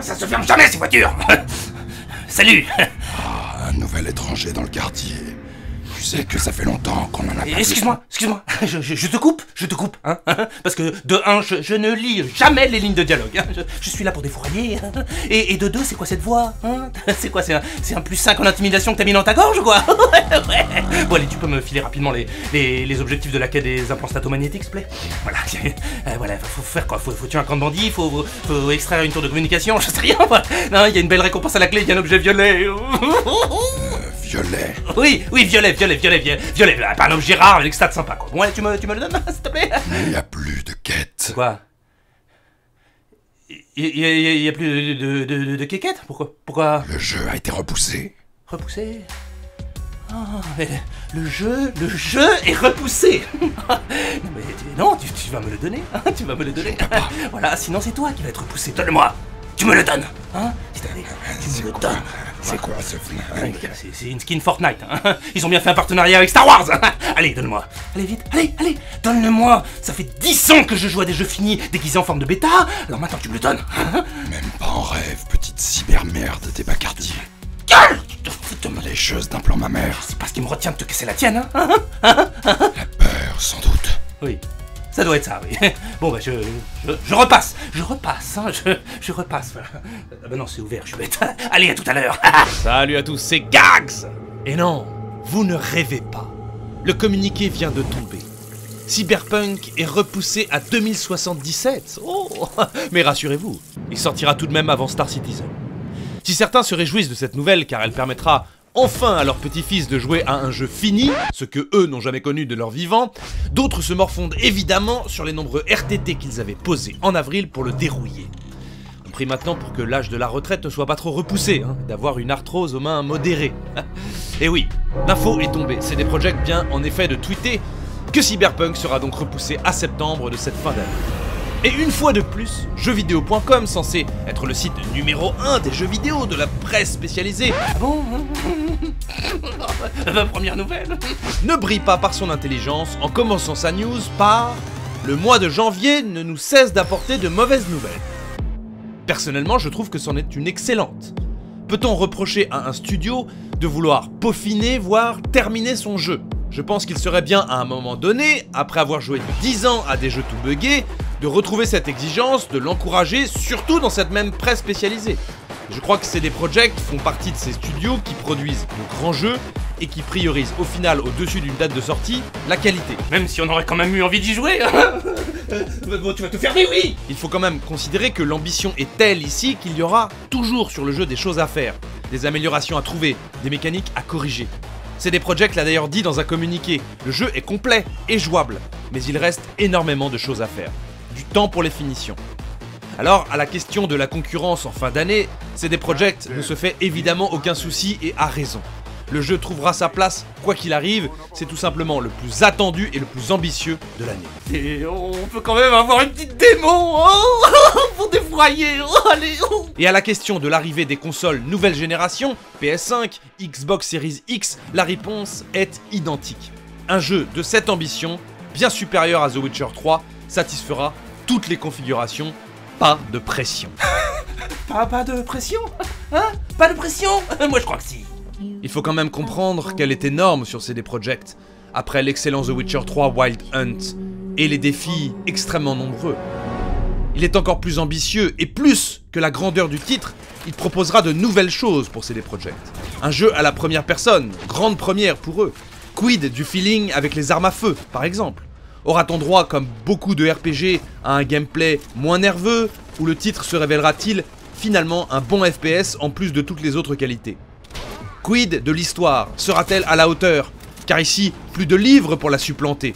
Ça se ferme jamais, ces voitures. Salut. Ah, un nouvel étranger dans le quartier. Tu sais que ça fait longtemps qu'on en a pas... Excuse-moi, excuse-moi, je te coupe, hein, parce que de 1, je ne lis jamais les lignes de dialogue, hein, je suis là pour défourailler, hein, et de 2, c'est quoi cette voix, hein, c'est quoi, c'est un plus 5 en intimidation que t'as mis dans ta gorge, quoi. Ouais. Bon allez, tu peux me filer rapidement les objectifs de la quête des implants statomagnétiques, s'il te plaît. Voilà, voilà, faut faire quoi, faut tuer un camp de bandits, faut extraire une tour de communication, je sais rien, moi. Non, il y a une belle récompense à la clé, il y a un objet violet. Violet. Oui, oui, violet. Pas un objet rare, avec stats sympa, quoi. Bon, ouais, tu me le donnes, s'il te plaît. Mais il n'y a plus de quête. Quoi? Il n'y a plus de quête? Pourquoi? Le jeu a été repoussé. Repoussé? Oh, mais le jeu est repoussé. Non, tu vas me le donner, hein, tu vas me le donner. Voilà, sinon c'est toi qui vas être repoussé. Donne-le-moi. Tu me le donnes, hein? Tu me le donnes. C'est quoi ce flingue? C'est une skin Fortnite, hein. Ils ont bien fait un partenariat avec Star Wars. Allez, donne-moi. Allez, vite. Allez, donne-le-moi. Ça fait 10 ans que je joue à des jeux finis déguisés en forme de bêta. Alors maintenant, tu me le donnes. Même pas en rêve, petite cybermerde des bas quartiers. Gueule! Tu te fous de ma lécheuse d'un plan ma mère. C'est parce qu'il me retient de te casser la tienne, hein? La peur, sans doute. Oui. Ça doit être ça, oui. Bon, bah, je repasse. Hein, je repasse. Voilà. Ah bah non, c'est ouvert, je suis bête. Allez, à tout à l'heure. Salut à tous, c'est Gags. Et non, vous ne rêvez pas. Le communiqué vient de tomber. Cyberpunk est repoussé à 2077. Oh, mais rassurez-vous, il sortira tout de même avant Star Citizen. Si certains se réjouissent de cette nouvelle, car elle permettra... enfin à leur petit-fils de jouer à un jeu fini, ce que eux n'ont jamais connu de leur vivant, d'autres se morfondent évidemment sur les nombreux RTT qu'ils avaient posés en avril pour le dérouiller. On prie maintenant pour que l'âge de la retraite ne soit pas trop repoussé, hein, d'avoir une arthrose aux mains modérées. Et oui, l'info est tombée, CD Projekt vient en effet de tweeter que Cyberpunk sera donc repoussé à septembre de cette fin d'année. Et une fois de plus, jeuxvideo.com, censé être le site numéro 1 des jeux vidéo de la presse spécialisée, bon, première nouvelle, ne brille pas par son intelligence en commençant sa news par « Le mois de janvier ne nous cesse d'apporter de mauvaises nouvelles ». Personnellement, je trouve que c'en est une excellente. Peut-on reprocher à un studio de vouloir peaufiner, voire terminer son jeu? Je pense qu'il serait bien à un moment donné, après avoir joué 10 ans à des jeux tout buggés, de retrouver cette exigence, de l'encourager, surtout dans cette même presse spécialisée. Je crois que CD Projekt font partie de ces studios qui produisent de grands jeux et qui priorisent au final, au-dessus d'une date de sortie, la qualité. Même si on aurait quand même eu envie d'y jouer, hein. Bon, tu vas tout fermer, oui. Il faut quand même considérer que l'ambition est telle ici qu'il y aura toujours sur le jeu des choses à faire, des améliorations à trouver, des mécaniques à corriger. CD Projekt l'a d'ailleurs dit dans un communiqué, le jeu est complet et jouable, mais il reste énormément de choses à faire. Du temps pour les finitions. Alors, à la question de la concurrence en fin d'année, CD Projekt ne se fait évidemment aucun souci et a raison. Le jeu trouvera sa place, quoi qu'il arrive, c'est tout simplement le plus attendu et le plus ambitieux de l'année. Et on peut quand même avoir une petite démo, oh, pour défroyer, oh, allez, oh. Et à la question de l'arrivée des consoles nouvelle génération, PS5, Xbox Series X, la réponse est identique. Un jeu de cette ambition, bien supérieur à The Witcher 3, satisfera toutes les configurations, pas de pression. Pas de pression? Hein? Pas de pression? Moi je crois que si. Il faut quand même comprendre qu'elle est énorme sur CD Projekt, après l'excellent The Witcher 3 Wild Hunt, et les défis extrêmement nombreux. Il est encore plus ambitieux, et plus que la grandeur du titre, il proposera de nouvelles choses pour CD Projekt. Un jeu à la première personne, grande première pour eux. Quid du feeling avec les armes à feu, par exemple? Aura-t-on droit, comme beaucoup de RPG, à un gameplay moins nerveux, où le titre se révélera-t-il finalement un bon FPS en plus de toutes les autres qualités? Quid de l'histoire? Sera-t-elle à la hauteur? Car ici, plus de livres pour la supplanter.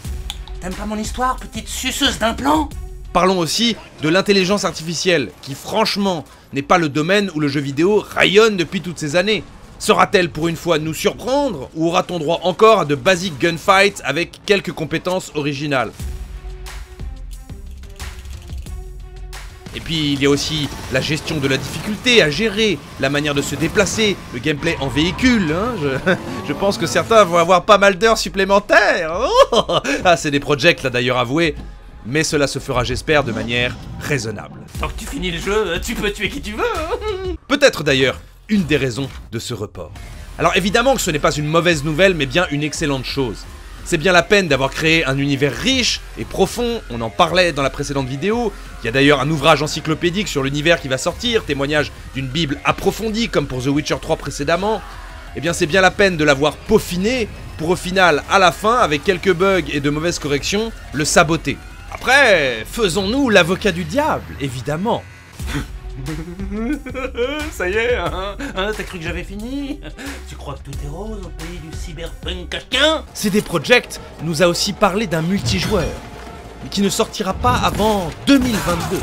T'aimes pas mon histoire, petite suceuse d'implant? Parlons aussi de l'intelligence artificielle, qui franchement n'est pas le domaine où le jeu vidéo rayonne depuis toutes ces années. Sera-t-elle pour une fois nous surprendre, ou aura-t-on droit encore à de basiques gunfights avec quelques compétences originales? Et puis il y a aussi la gestion de la difficulté à gérer, la manière de se déplacer, le gameplay en véhicule, hein, je pense que certains vont avoir pas mal d'heures supplémentaires. Oh, ah, CD Projekt l'a d'ailleurs avoué, mais cela se fera, j'espère, de manière raisonnable. Tant que tu finis le jeu, tu peux tuer qui tu veux. Peut-être d'ailleurs une des raisons de ce report. Alors évidemment que ce n'est pas une mauvaise nouvelle, mais bien une excellente chose. C'est bien la peine d'avoir créé un univers riche et profond, on en parlait dans la précédente vidéo, il y a d'ailleurs un ouvrage encyclopédique sur l'univers qui va sortir, témoignage d'une Bible approfondie comme pour The Witcher 3 précédemment. Eh bien c'est bien la peine de l'avoir peaufiné pour au final, à la fin, avec quelques bugs et de mauvaises corrections, le saboter. Après, faisons-nous l'avocat du diable, évidemment. Ça y est, hein, t'as cru que j'avais fini? Tu crois que tout est rose au pays du cyberpunk quelqu'un? CD Projekt nous a aussi parlé d'un multijoueur, mais qui ne sortira pas avant 2022.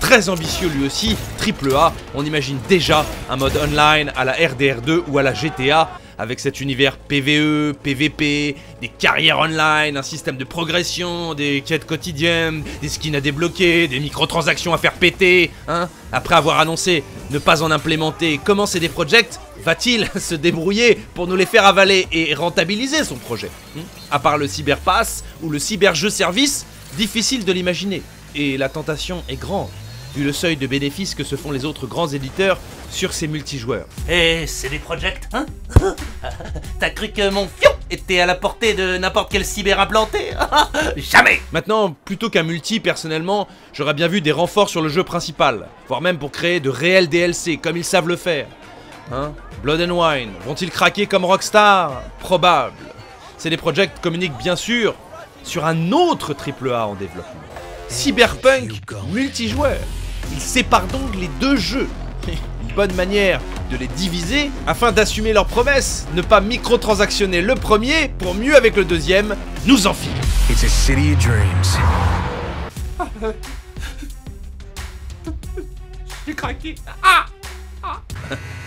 Très ambitieux lui aussi, triple A, on imagine déjà un mode online à la RDR2 ou à la GTA, avec cet univers PVE, PVP, des carrières online, un système de progression, des quêtes quotidiennes, des skins à débloquer, des microtransactions à faire péter, hein. Après avoir annoncé ne pas en implémenter, comment CD Projekt va-t-il se débrouiller pour nous les faire avaler et rentabiliser son projet, hein? À part le cyberpass ou le cyberjeu service, difficile de l'imaginer. Et la tentation est grande, vu le seuil de bénéfices que se font les autres grands éditeurs sur ces multijoueurs. Et CD Projekt, hein? T'as cru que mon fion était à la portée de n'importe quel cyber implanté? Jamais! Maintenant, plutôt qu'un multi, personnellement, j'aurais bien vu des renforts sur le jeu principal, voire même pour créer de réels DLC, comme ils savent le faire. Hein? Blood and Wine, vont-ils craquer comme Rockstar? Probable. CD Projekt communique bien sûr sur un autre AAA en développement. Cyberpunk multijoueur. Il sépare donc les deux jeux. Une bonne manière de les diviser afin d'assumer leurs promesses, ne pas microtransactionner le premier pour mieux avec le deuxième nous enfiler. It's a city of dreams. J'ai craqué. Ah, ah.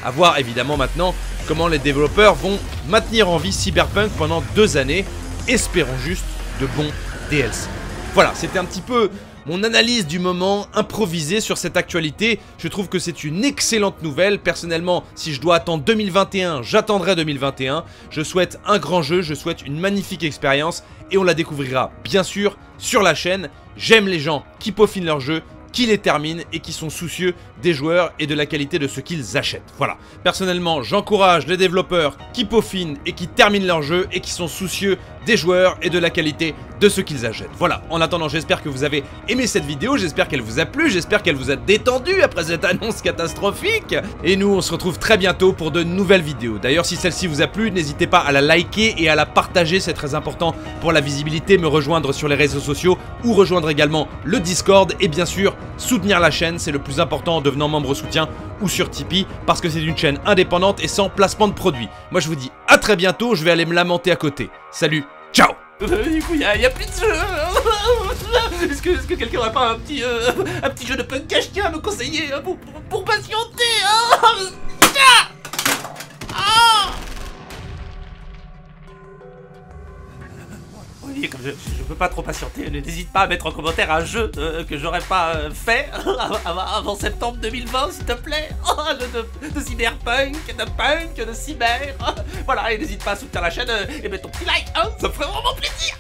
À voir évidemment maintenant comment les développeurs vont maintenir en vie Cyberpunk pendant 2 années. Espérons juste de bons DLC. Voilà, c'était un petit peu mon analyse du moment improvisée sur cette actualité. Je trouve que c'est une excellente nouvelle. Personnellement, si je dois attendre 2021, j'attendrai 2021. Je souhaite un grand jeu, je souhaite une magnifique expérience et on la découvrira bien sûr sur la chaîne. J'aime les gens qui peaufinent leur jeu, qui les terminent et qui sont soucieux des joueurs et de la qualité de ce qu'ils achètent. Voilà, personnellement, j'encourage les développeurs qui peaufinent et qui terminent leur jeu et qui sont soucieux des joueurs et de la qualité de ce qu'ils achètent. Voilà, en attendant, j'espère que vous avez aimé cette vidéo, j'espère qu'elle vous a plu, j'espère qu'elle vous a détendu après cette annonce catastrophique. Et nous, on se retrouve très bientôt pour de nouvelles vidéos. D'ailleurs, si celle-ci vous a plu, n'hésitez pas à la liker et à la partager, c'est très important pour la visibilité, me rejoindre sur les réseaux sociaux ou rejoindre également le Discord et bien sûr, soutenir la chaîne, c'est le plus important en devenant membre soutien ou sur Tipeee parce que c'est une chaîne indépendante et sans placement de produits. Moi je vous dis à très bientôt, je vais aller me lamenter à côté. Salut, ciao. Du coup y a plus de jeu. Est-ce que quelqu'un aurait pas un petit jeu de punk à me conseiller pour patienter, hein? Comme je peux pas trop patienter, n'hésite pas à mettre en commentaire un jeu que j'aurais pas fait avant septembre 2020, s'il te plaît. De cyberpunk, de punk, de cyber. Voilà, et n'hésite pas à soutenir la chaîne et mettre ton petit like, hein, ça me ferait vraiment plaisir.